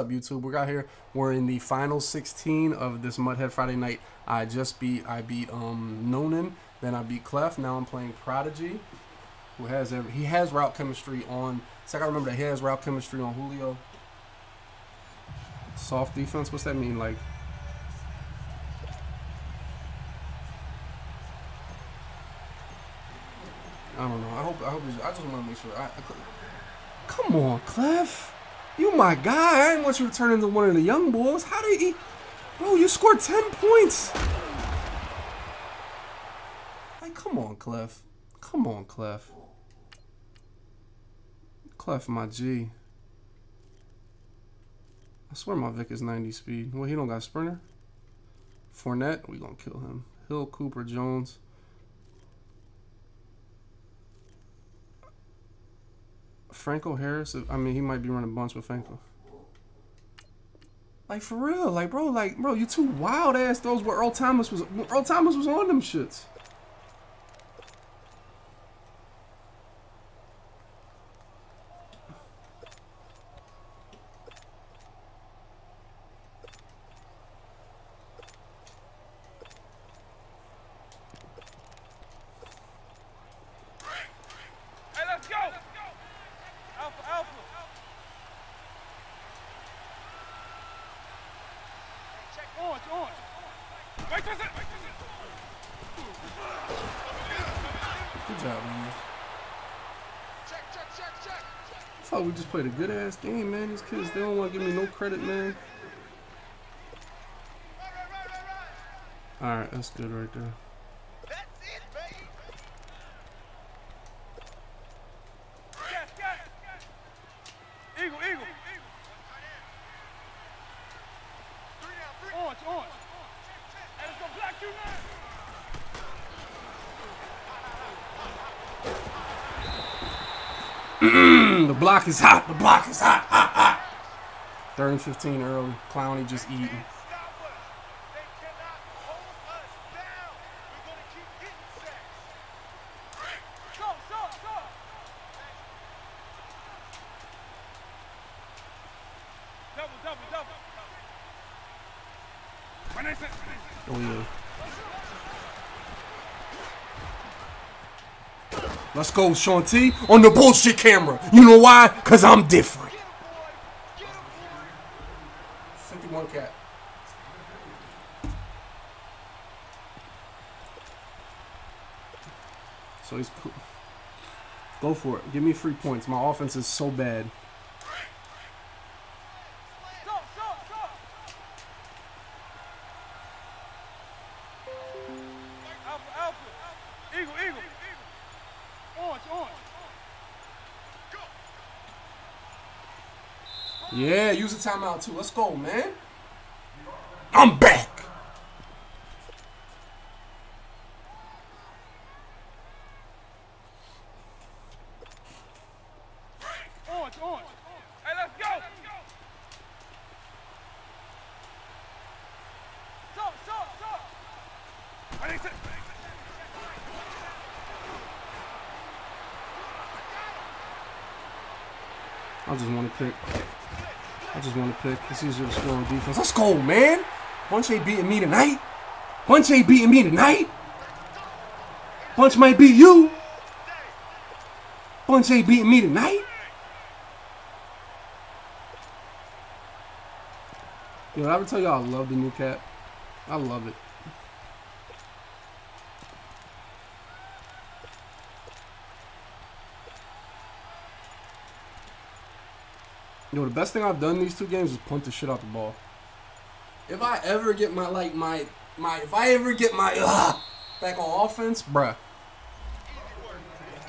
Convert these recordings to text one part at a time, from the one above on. up, YouTube? We're out here. We're in the final 16 of this Mudhead Friday night. I beat Noonan, then I beat Clef. Now I'm playing Prodigy, who has he has route chemistry on. So I gotta remember that he has route chemistry on Julio. Soft defense. What's that mean? Like, I don't know. I hope. I just want to make sure. Come on, Clef. You my guy. I didn't want you to turn into one of the young boys. How did he? Bro, you scored 10 points. Like, come on, Clef. Come on, Clef. Clef, my G. I swear my Vic is 90 speed. Well, he don't got a sprinter. Fournette, we gonna kill him. Hill, Cooper, Jones. Franco Harris, I mean, he might be running a bunch with Franco. Like, for real. Like, bro, you two wild ass throws where Earl Thomas was on them shits. Good job, man. I thought we just played a good ass game, man. These kids, they don't want to give me no credit, man. Alright, that's good right there. The block is hot. The block is hot. Hot. 3rd and 15 early. Clowney just eating. Oh, yeah. Let's go, Sean T, on the bullshit camera. You know why? Because I'm different. 51 cap. So he's cool. Go for it. Give me free points. My offense is so bad. Yeah, use the timeout too. Let's go, man. I'm back. On. Hey, let's go. Stop. I just want to pick. It's easier to score on defense. Let's go, man. Bunch ain't beating me tonight. Bunch might beat you. Yo, I would tell y'all I love the new cap. I love it. Yo, the best thing I've done these two games is punt the shit out the ball. If I ever get my, like, if I ever get my back on offense, bruh. I agree with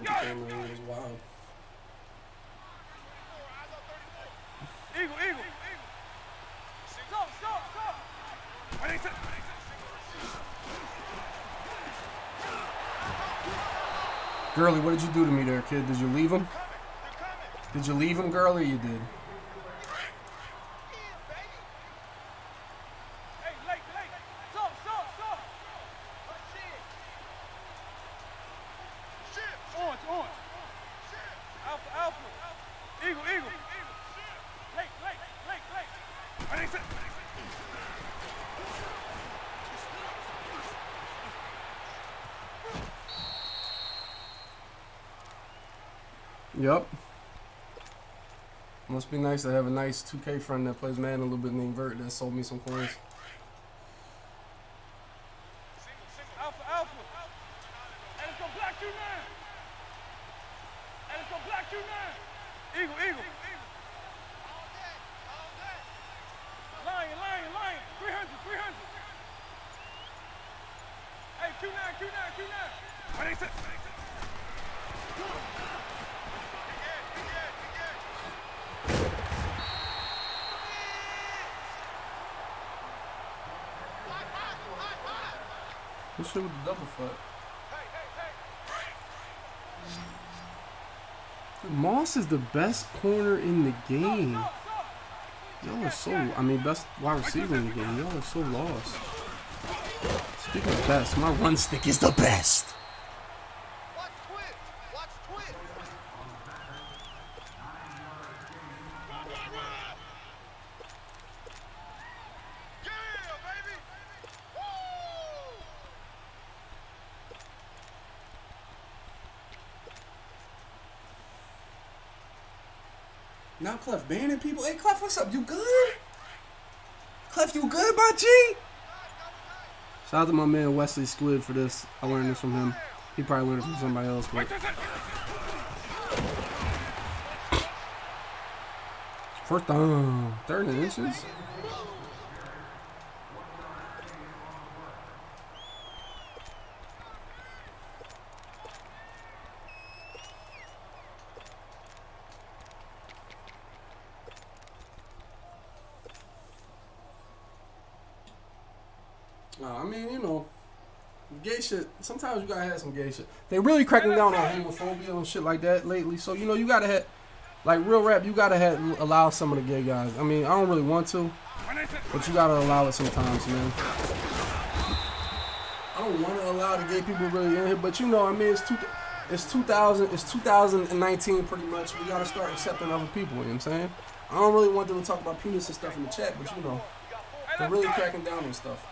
the camera. It was wild. Eagle. Stop. Gurley, what did you do to me there, kid? Did you leave him? Did you leave him, Gurley? You did. Yep. Must be nice to have a nice 2K friend that plays Madden a little bit named Vert that sold me some coins. This shit with the double foot. Dude, Moss is the best corner in the game. Y'all are so, I mean, best wide receiver in the game. Y'all are so lost. Speaking of best, my run stick is the best. Now Clef banning people. Hey Clef, what's up? You good? Clef, you good, my G? Shout out to my man Wesley Squid for this. I learned this from him. He probably learned it from somebody else, but first down, 3rd and inches. I mean, you know, gay shit. Sometimes you gotta have some gay shit. They really cracking down on homophobia and shit like that lately. So, you know, you gotta have, like, real rap, you gotta have, allow some of the gay guys. I mean, I don't really want to, but you gotta allow it sometimes, man. I don't want to allow the gay people really in here, but you know, I mean, it's 2019 pretty much. We gotta start accepting other people, you know what I'm saying? I don't really want them to talk about penis and stuff in the chat, but you know, they're really cracking down on stuff.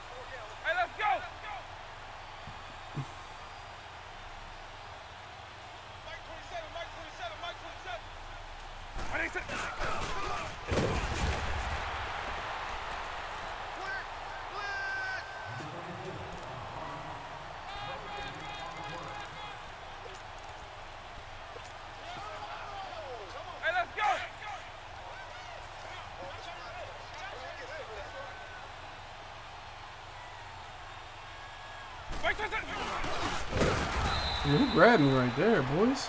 You grabbed me right there, boys.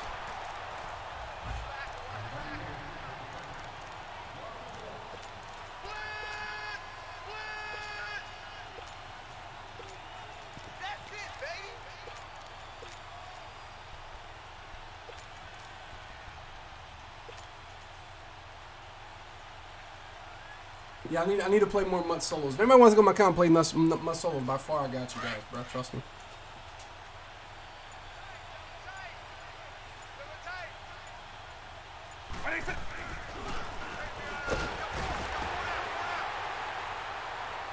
Yeah, I need to play more Mutt solos. If anybody wants to go to my account and play Mutt solos, by far I got you guys, bro. Trust me.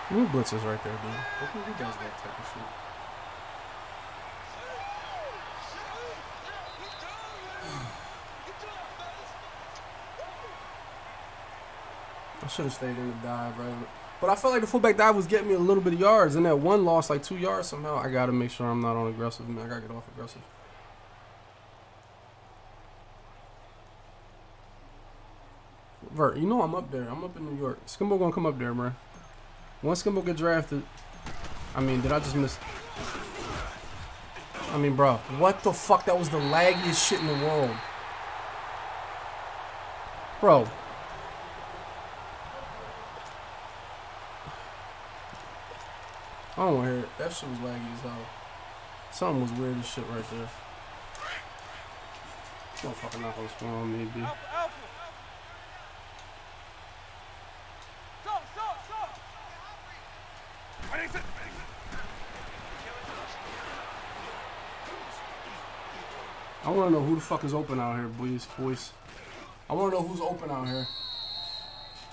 New blitzers right there, dude. What can you guys do that type of shit? I should have stayed in the dive, right? But I felt like the fullback dive was getting me a little bit of yards, and that one lost like 2 yards somehow. I gotta make sure I'm not on aggressive, man. I gotta get off aggressive. Vert, you know I'm up there. I'm up in New York. Skimbo gonna come up there, man. Once Skimbo get drafted, I mean, did I just miss? I mean, bro, what the fuck? That was the laggiest shit in the world, bro. I don't want to hear it. That shit was laggy as hell. Something was weird as shit right there. Motherfucker not gonna spawn on me, dude. I want to know who the fuck is open out here, boys. I want to know who's open out here.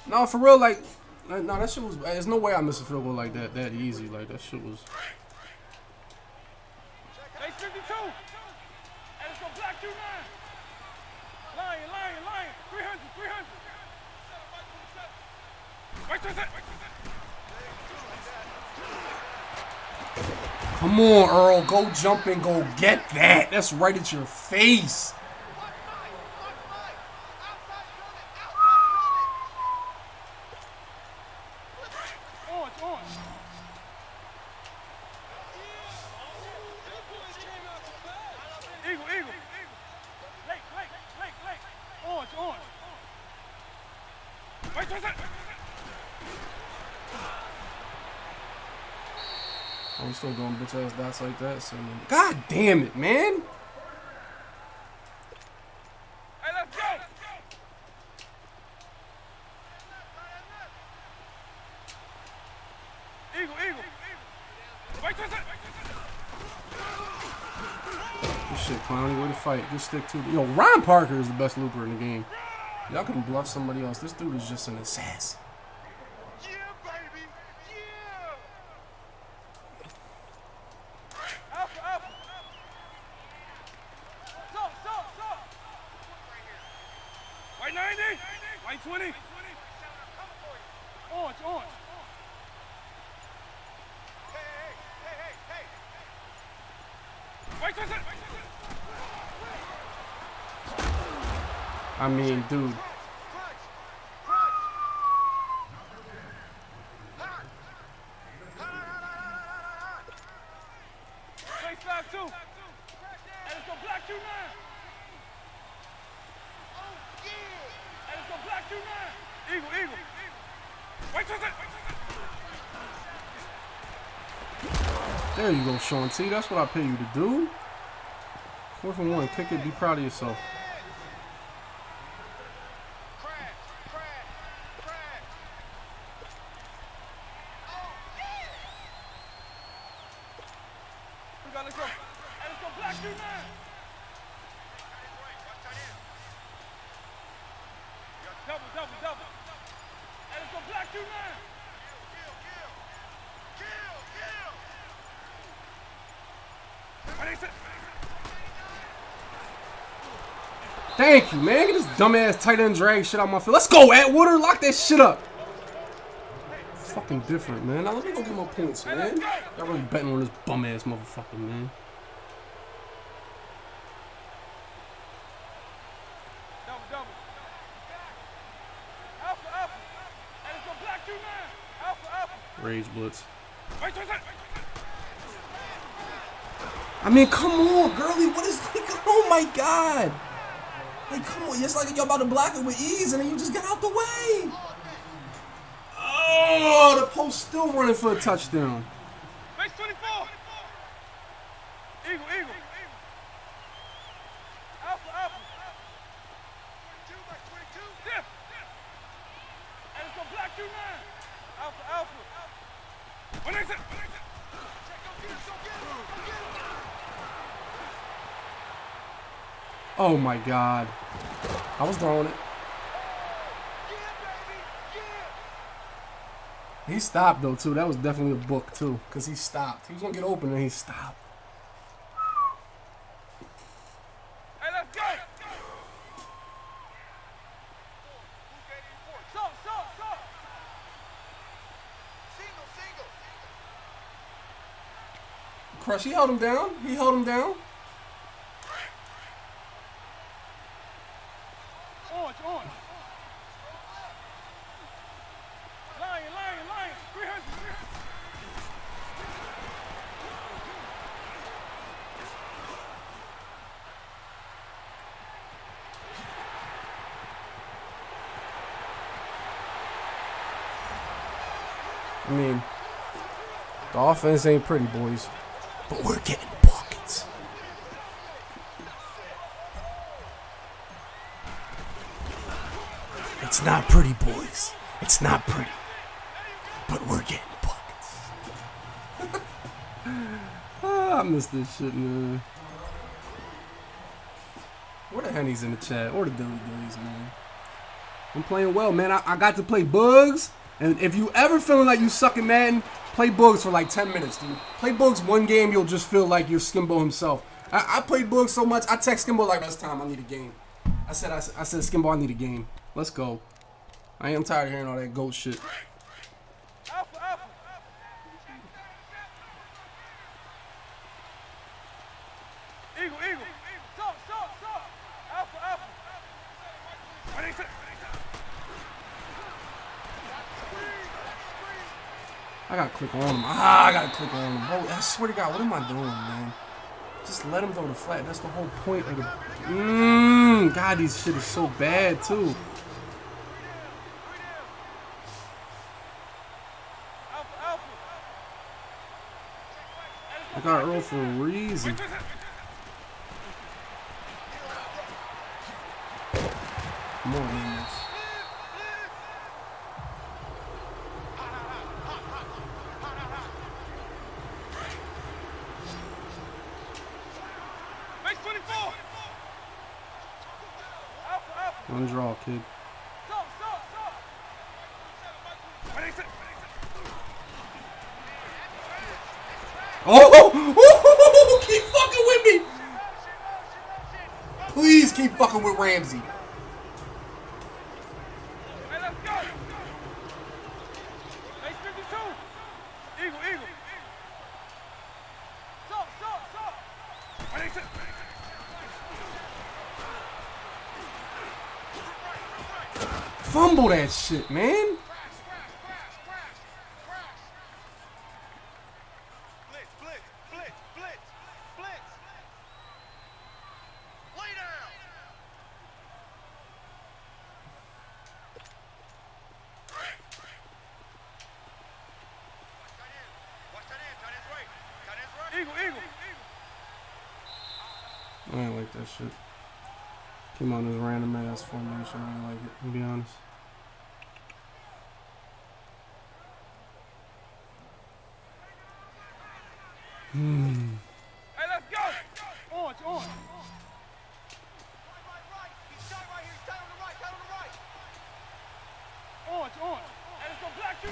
No, for real, like, no, that shit was. There's no way I missed a field goal like that, that easy. Like, that shit was. Lion, 300. Come on, Earl. Go jump and go get that. That's right at your face. I'm still doing bitch ass dots like that. So God damn it, man. Hey, let's go. Eagle. This shit, Clowney, way to fight. Just stick to it. Yo, Ryan Parker is the best looper in the game. Y'all can bluff somebody else. This dude is just an assassin. I mean, dude. There you go, Sean T. That's what I pay you to do. 4-for-1, kick it, be proud of yourself. Thank you, man. Get this dumbass tight end drag shit out my field. Let's go, Atwater. Lock that shit up. Fucking different, man. Now let me go get my points, man. Y'all really betting on this bum ass motherfucker, man. Rage blitz. I mean, come on, girlie. What is like? Oh my god. Like, come on, it's like you're about to block it with ease, and then you just get out the way. Oh, the post still running for a touchdown. Base 24. Eagle. Alpha. 22 by 22. Dip. And it's gonna block you now. Alpha. When is it? Oh my god. I was throwing it. He stopped though too. That was definitely a book too. Cause he stopped. He was gonna get open and he stopped. Hey, let's go! Stop! Single. Crush, he held him down. I mean, the offense ain't pretty, boys, but we're getting buckets. It's not pretty, boys. It's not pretty, but we're getting buckets. Oh, I miss this shit, man. Where the Hennies in the chat? Or the Dilly Dillies, man? I'm playing well, man. I got to play Bugs. And if you ever feeling like you suck at Madden, play Bugs for like 10 minutes, dude. Play Bugs one game, you'll just feel like you're Skimbo himself. I played Bugs so much, I text Skimbo like, last time I need a game. I said, Skimbo, I need a game. Let's go. I am tired of hearing all that GOAT shit. I gotta click on him. I gotta click on him. Oh, I swear to God, what am I doing, man? Just let him throw the flat. That's the whole point of the. God, this shit is so bad too. I got Earl for a reason. More Amos. One draw, kid. Oh, keep fucking with me. Please keep fucking with Ramsey. Fumble that shit, man. I ain't like that shit. Came on this random ass formation. I ain't like it, to be honest. Hey, let's go! Orange, orange. He's shot right here. He's tied on the right. Tied on the right. Orange, orange. And it's gonna block you.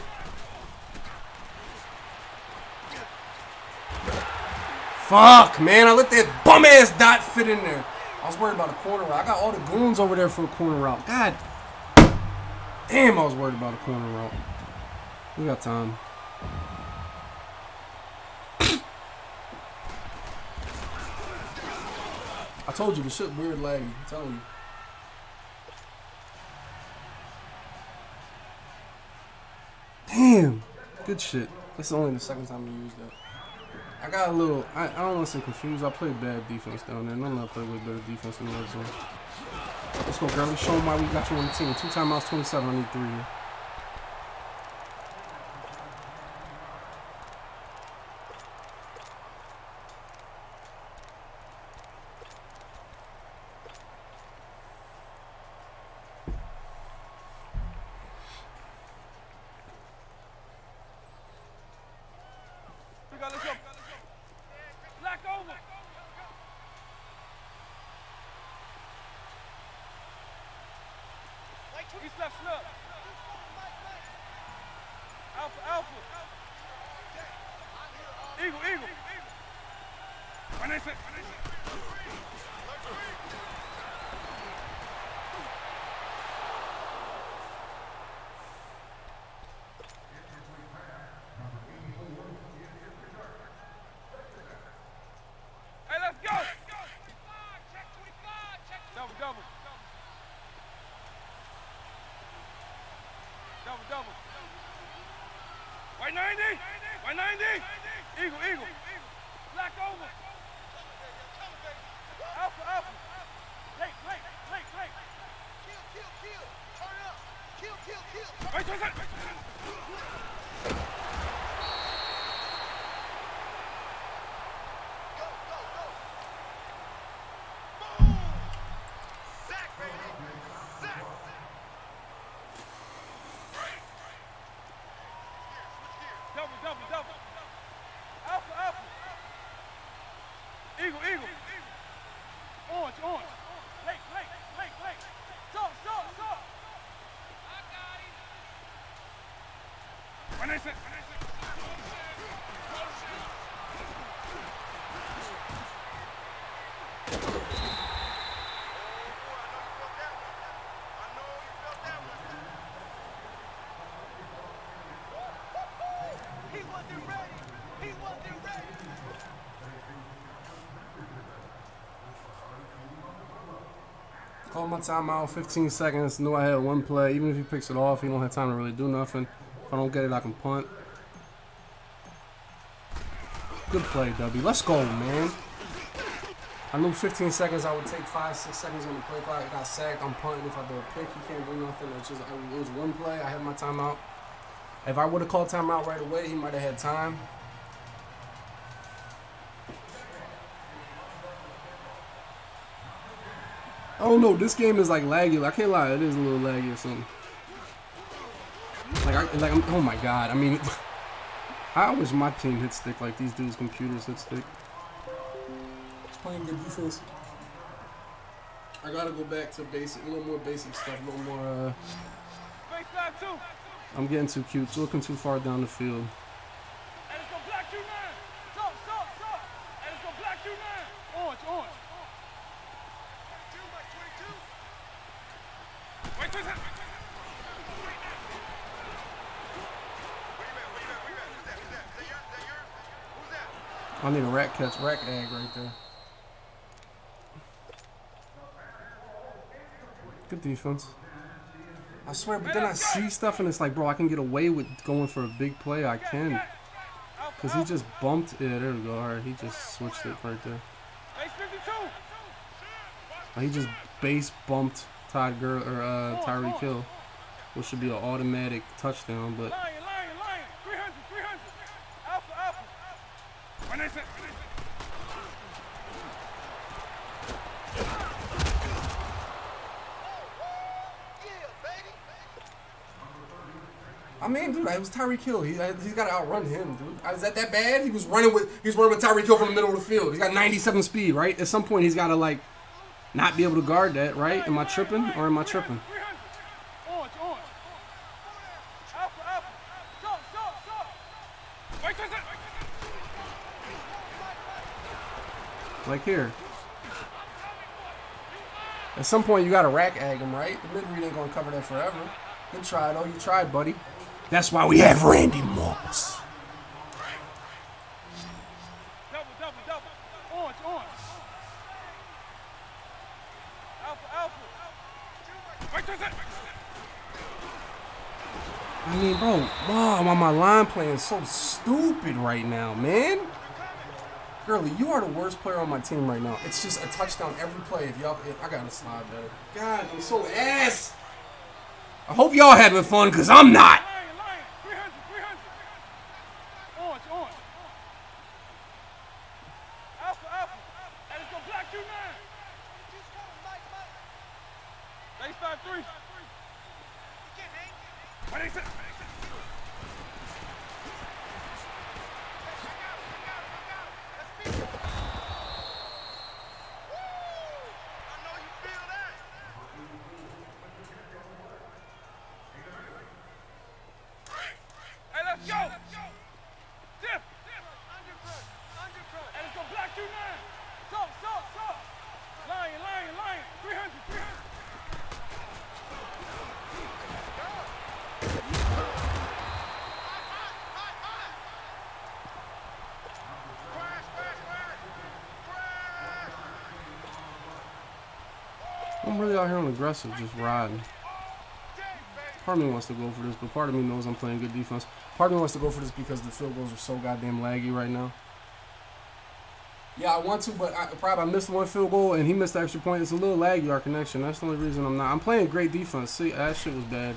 Fuck, man! I let that bum ass dot fit in there. I was worried about a corner route. I got all the goons over there for a corner route. God damn, I was worried about a corner route. We got time. I told you, the shit weird laggy. I'm telling you. Damn. Good shit. That's only the second time we used that. I got a little, I don't want to say confused. I played bad defense down there, and I'm not playing with better defense in the red zone. Let's go, girl. Let's show them why we got you on the team. 2 timeouts, 27. I need 3 here. Call my timeout, 15 seconds. Knew I had one play. Even if he picks it off, he don't have time to really do nothing. If I don't get it, I can punt. Good play, W. Let's go, man. I knew 15 seconds I would take 5, 6 seconds on the play clock. I got sacked. I'm punting. If I do a pick, he can't do nothing. It's just, it was one play. I had my timeout. If I would have called timeout right away, he might have had time. I don't know. This game is like laggy. I can't lie. It is a little laggy or something. Like I'm, oh my god. I mean, I wish my team hit stick like these dudes' computers hit stick. It's playing good defense. I gotta go back to basic, a little more basic stuff, a little more. I'm getting too cute. It's looking too far down the field. I need a rack catch, rack egg right there. Good defense. I swear, but then I see stuff and it's like, bro, I can get away with going for a big play. I can. Because he just bumped it. Yeah, there we go. All right, he just switched it right there. He just base bumped Tyreek Hill, which should be an automatic touchdown, but... I mean, dude, it was Tyreek Hill. He's got to outrun him, dude. Is that bad? He was running with Tyreek Hill from the middle of the field. He's got 97 speed, right? At some point, he's got to like not be able to guard that, right? Am I tripping or am I tripping? Like here. At some point, you got to rack egg him, right? The mid-read ain't gonna cover that forever. Good try, though. You tried, buddy. That's why we have Randy Moss. Double. Orange. Alpha. I mean, bro, wow, my line playing so stupid right now, man. Gurley, you are the worst player on my team right now. It's just a touchdown every play. If y'all, I gotta slide there. God, I'm so ass. I hope y'all having fun, because I'm not. I'm really out here on aggressive, just riding. Part of me wants to go for this, but part of me knows I'm playing good defense. Part of me wants to go for this because the field goals are so goddamn laggy right now. Yeah, I want to, but I missed one field goal and he missed the extra point. It's a little laggy, our connection. That's the only reason I'm not. I'm playing great defense. See, that shit was bad.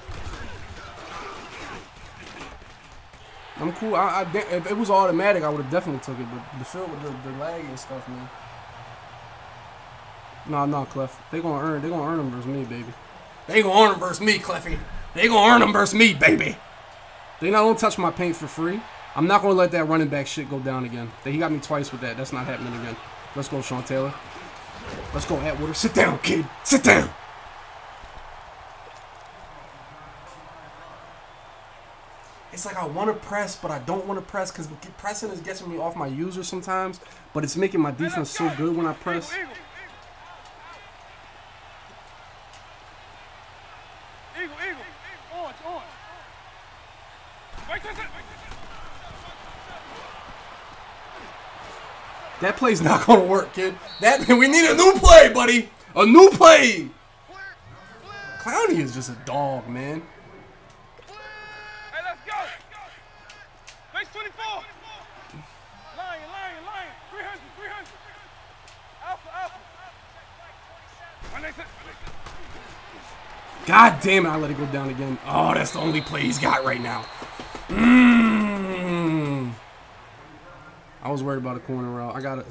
I'm cool. If it was automatic, I would have definitely took it, but the field with the lag and stuff, man. No, Clef. They gonna earn them versus me, baby. They gonna earn them versus me, Cleffy. They gonna earn them versus me, baby. They not gonna touch my paint for free. I'm not gonna let that running back shit go down again. He got me twice with that. That's not happening again. Let's go, Sean Taylor. Let's go, Atwater. Sit down, kid. Sit down. It's like I want to press, but I don't want to press because pressing is getting me off my user sometimes. But it's making my defense so good when I press. That play's not gonna work, kid. We need a new play, buddy. A new play. Clowney is just a dog, man. Hey, let's go. Base 24. Lion. 300. Alpha. God damn it, I let it go down again. Oh, that's the only play he's got right now. I was worried about a corner route. I got it.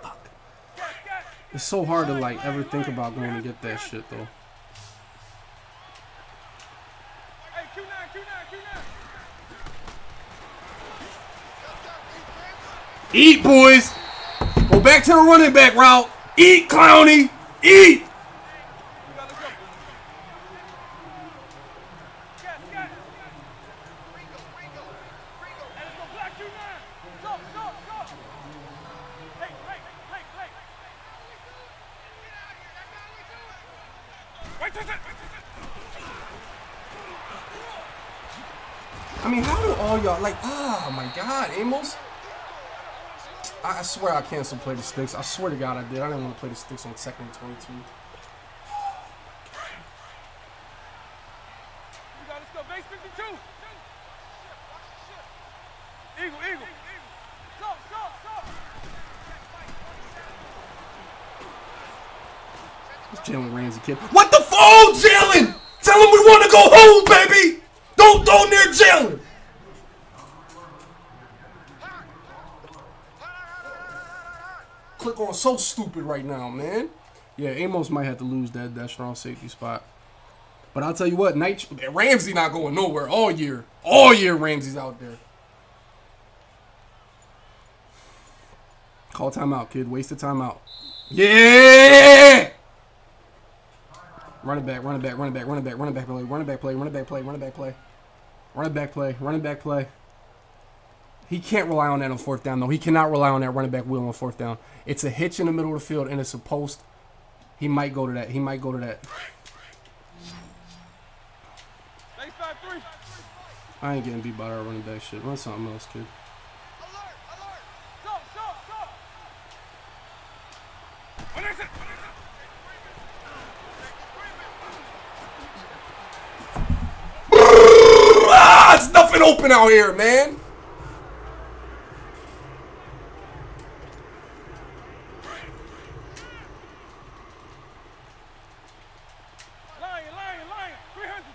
Fuck. It's so hard to like ever think about going to get that shit though. Eat, boys. Go back to the running back route. Eat, Clowney. Eat. I mean, how do all y'all like? Oh my God, Amos! I swear I canceled play the sticks. I swear to God I did. I didn't want to play the sticks on 2nd and 22. You gotta go base 52. Eagle. Go. This Jalen Ramsey kid. What the fuck, Jalen? Tell him we want to go home, baby. Don't go near Jalen. Click on so stupid right now, man. Yeah, Amos might have to lose that strong safety spot. But I'll tell you what, Ramsey not going nowhere all year. All year Ramsey's out there. Call timeout, kid. Wasted timeout. Yeah! Running back play. He can't rely on that on 4th down, though. He cannot rely on that running back wheel on 4th down. It's a hitch in the middle of the field, and it's a post. He might go to that. I ain't getting beat by that running back shit. Run something else, kid. It's nothing open out here, man. Lion.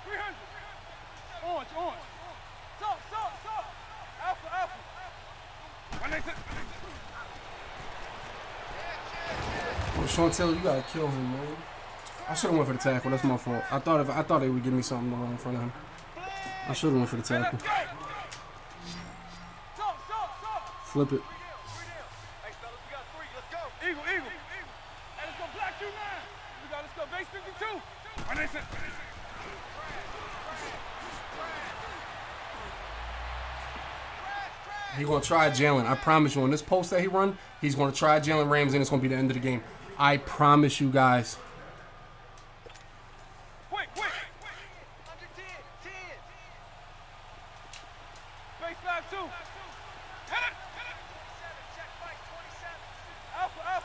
300. Orange. Stop. Alpha. Oh, Sean Taylor, you gotta kill him, man. I should have went for the tackle. That's my fault. I thought they would give me something wrong in front of him. I should have went for the tackle. Flip it. Eagle. And it's gonna block you now. We got us go base 52. He's gonna try Jalen. I promise you, on this post that he run, he's gonna try Jalen Ramsey, and it's gonna be the end of the game. I promise you guys.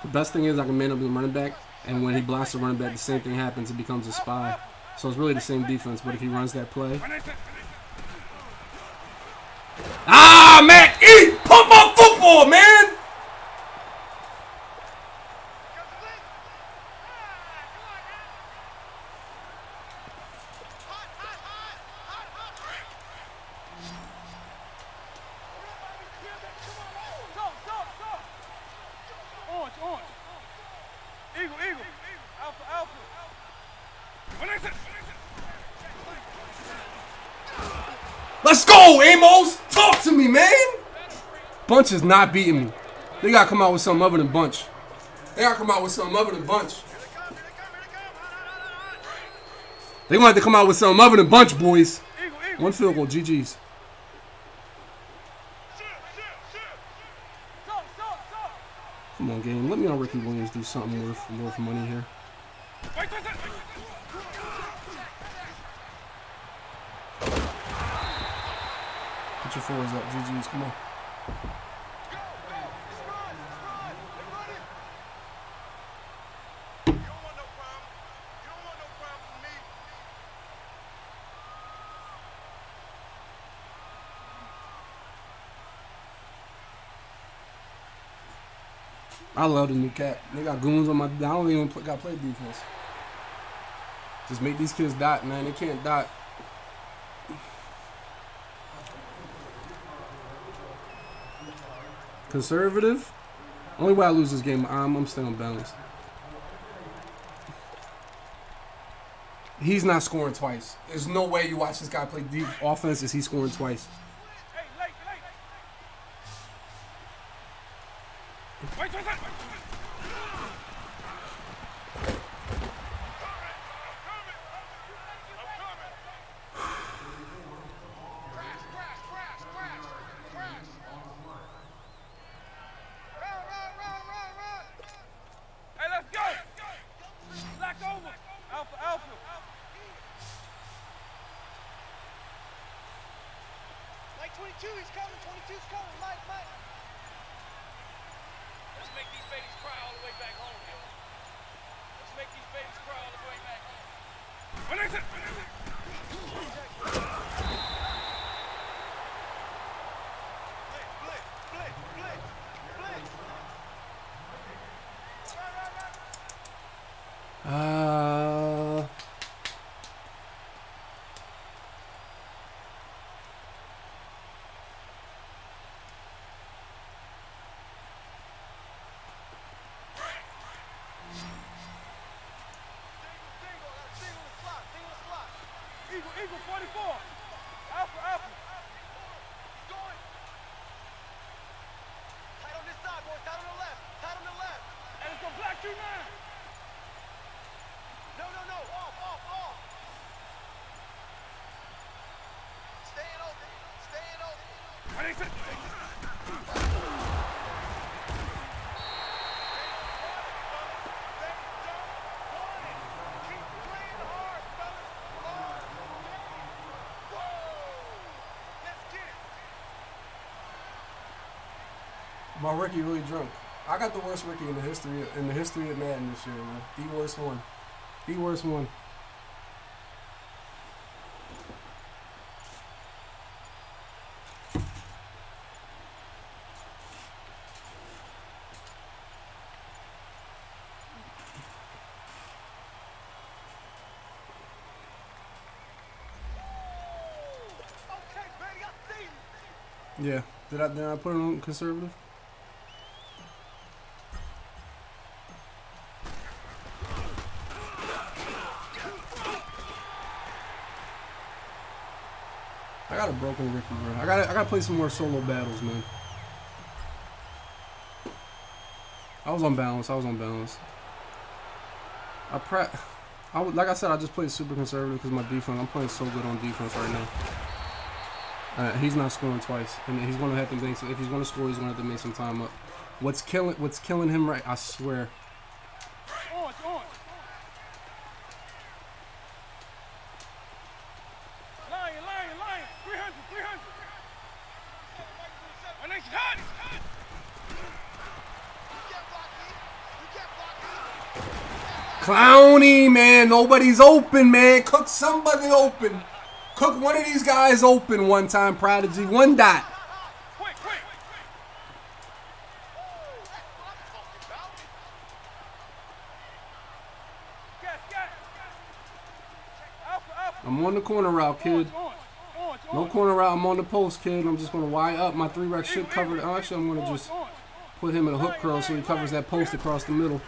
The best thing is I can man up the running back, and when he blocks the running back, the same thing happens. It becomes a spy. So it's really the same defense, but if he runs that play. Ah, man! Eat! Pump my football, man! Let's go, Amos! Talk to me, man! Bunch is not beating me. They gotta come out with something other than bunch. They gonna have to come out with something other than bunch, boys. One field goal, GG's. Come on, game. Let me on Ricky Williams do something worth money here. Put your fours up, GG's. Come on. I love the new cat. They got goons on my... I don't even got play defense. Just make these kids dot, man. They can't dot. Conservative? Only way I lose this game, I'm staying balanced. He's not scoring twice. There's no way you watch this guy play deep offense is he scoring twice. Eagle 44. Alpha, Alpha. Going. Tight on this side, boys. Tight on the left. Tight on the left. And it's a black 2-9. No, no, no. Off, off, off. Staying open. Staying open. What is it? My rookie really drunk. I got the worst rookie in the history of Madden this year, man. The worst one. The worst one. Yeah. Did I put it on conservative? I got a broken Ricky, bro. I gotta play some more solo battles, man. I was on balance. Like I said, I just played super conservative because my defense. I'm playing so good on defense right now. He's not scoring twice, and he's gonna have to make. If he's gonna score, he's gonna have to make some time up. What's killing him right? I swear. On. Lion, 300. My name's hot. Clowney, man, nobody's open, man. Cook somebody open. Cook one of these guys open one time, Prodigy. One dot. I'm on the corner route, kid. No corner route. I'm on the post, kid. I'm just going to wire up. My three rec should cover it. Actually, I'm going to just put him in a hook curl so he covers that post across the middle.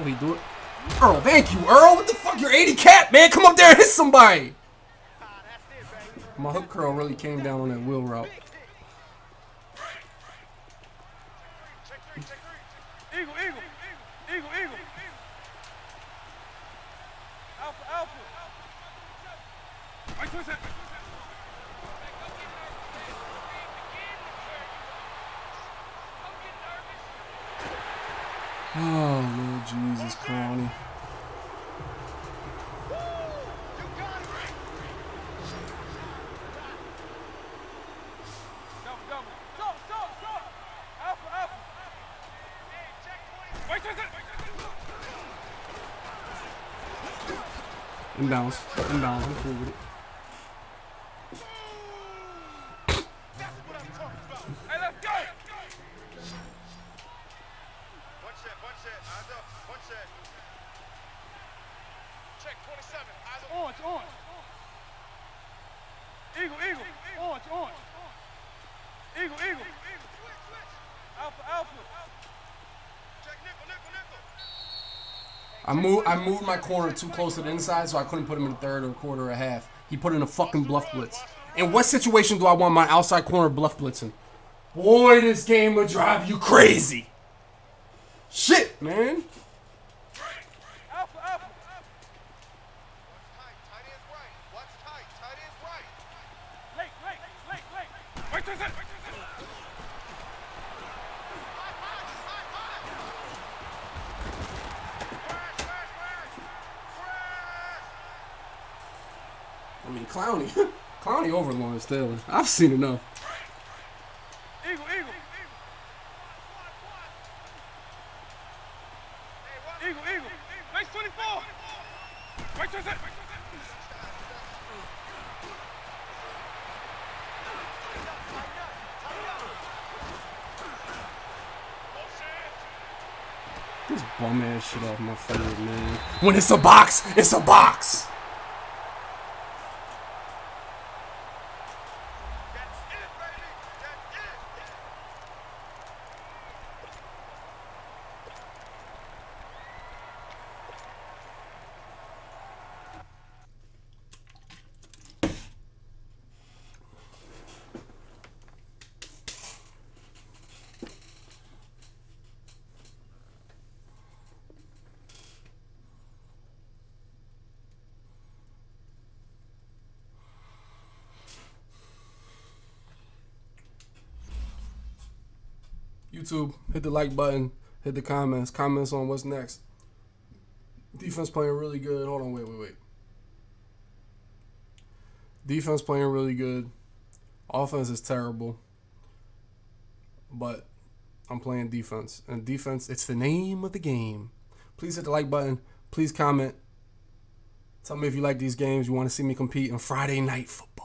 Oh, he do it. Earl, thank you, Earl. What the fuck? You're 80 cap, man. Come up there and hit somebody. My hook curl really came down on that wheel route. Eagle. Alpha. Oh, Lord Jesus, Clowney. Inbounds, I'm cool with it. Hey, let's go! On, it's on. Eagle, eagle. On, it's on. Eagle, eagle. Alpha, alpha. Check nickel, nickel, nickel. I moved my corner too close to the inside, so I couldn't put him in the third or quarter or a half. He put in a fucking bluff blitz. In what situation do I want my outside corner bluff blitzing? Boy, this game will drive you crazy. Shit, man. I mean, Clowney. Clowney over Lawrence Taylor. I've seen enough. Eagle, eagle. Eagle, eagle. Base 24. Right to set. This bum ass shit off my face, man. When it's a box, it's a box. YouTube, hit the like button, hit the comments. Comments on what's next. Defense playing really good. Hold on, wait. Defense playing really good. Offense is terrible. But I'm playing defense. And defense, it's the name of the game. Please hit the like button. Please comment. Tell me if you like these games. You want to see me compete in Friday night football.